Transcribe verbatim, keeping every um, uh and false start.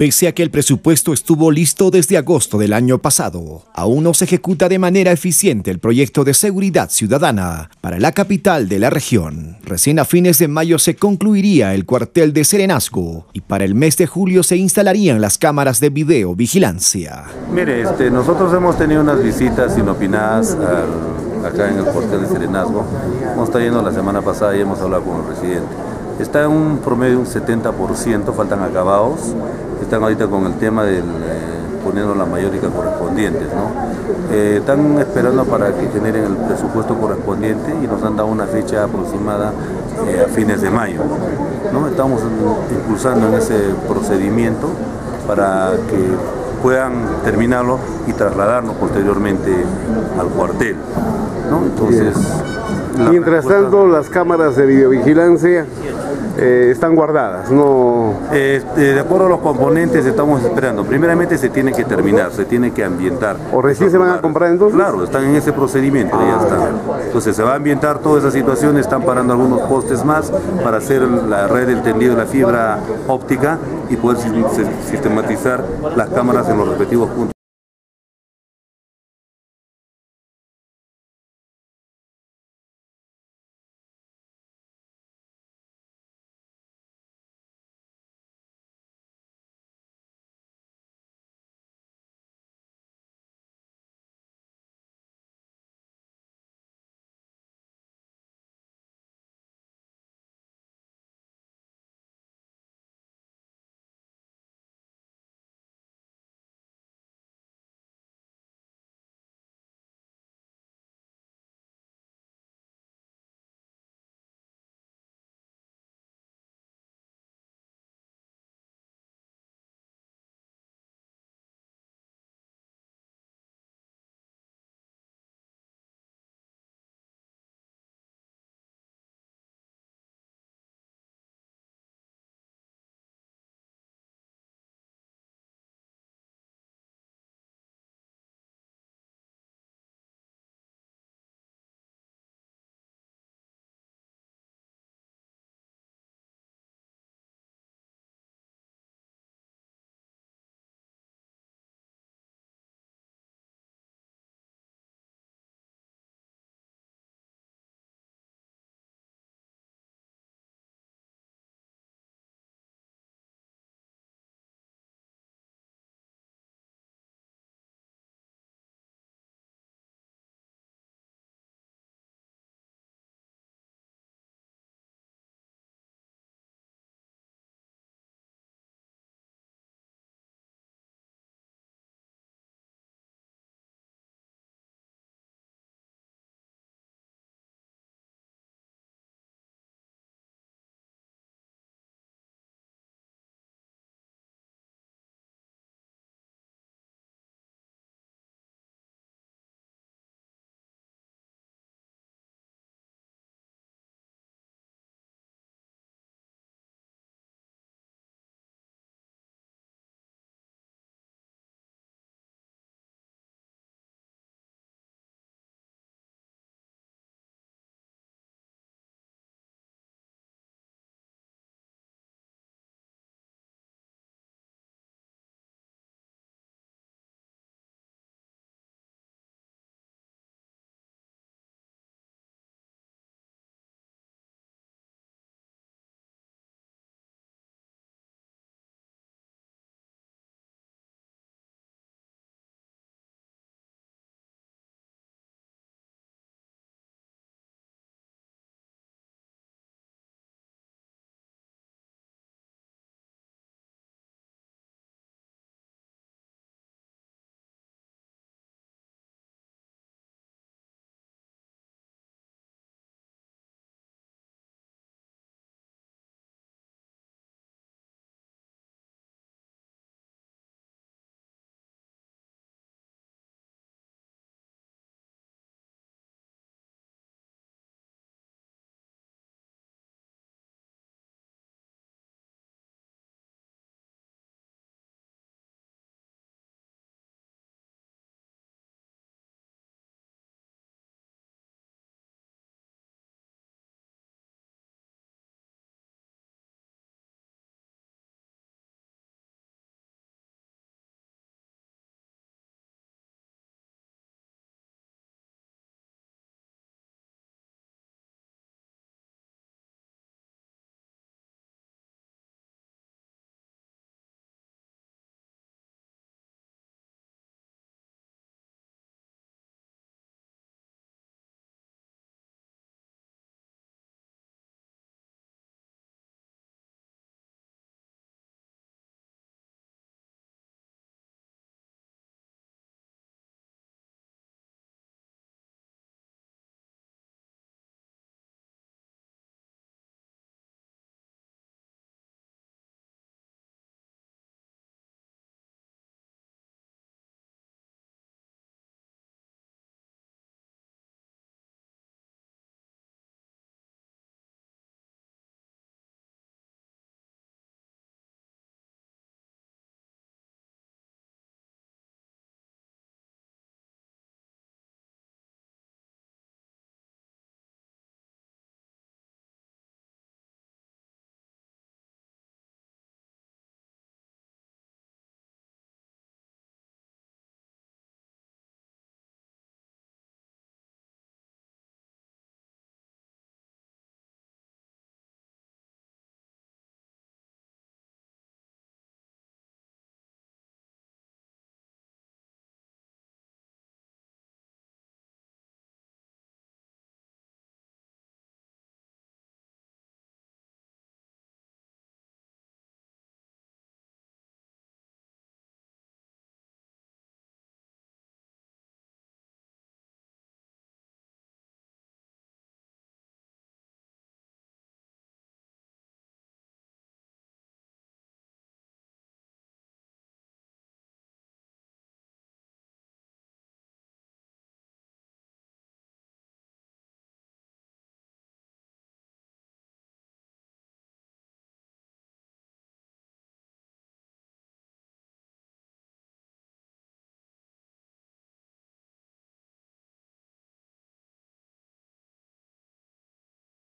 Pese a que el presupuesto estuvo listo desde agosto del año pasado, aún no se ejecuta de manera eficiente el proyecto de seguridad ciudadana para la capital de la región. Recién a fines de mayo se concluiría el cuartel de Serenazgo y para el mes de julio se instalarían las cámaras de videovigilancia. Mire, este, nosotros hemos tenido unas visitas inopinadas al, acá en el cuartel de Serenazgo. Hemos estado yendo la semana pasada y hemos hablado con el residente. Está en un promedio de un setenta por ciento, faltan acabados. Están ahorita con el tema del eh, poniendo las mayóricas correspondientes, ¿no? Eh, están esperando para que generen el presupuesto correspondiente y nos han dado una fecha aproximada eh, a fines de mayo, ¿no? Estamos impulsando en ese procedimiento para que puedan terminarlo y trasladarnos posteriormente al cuartel, ¿no? Entonces, mientras tanto, las cámaras de videovigilancia Eh, están guardadas, no... Eh, eh, de acuerdo a los componentes estamos esperando. Primeramente se tiene que terminar, se tiene que ambientar. ¿O recién se van a comprar entonces? Claro, están en ese procedimiento, ah, ya están. Entonces se va a ambientar toda esa situación, están parando algunos postes más para hacer la red del tendido, la fibra óptica y poder sistematizar las cámaras en los respectivos puntos.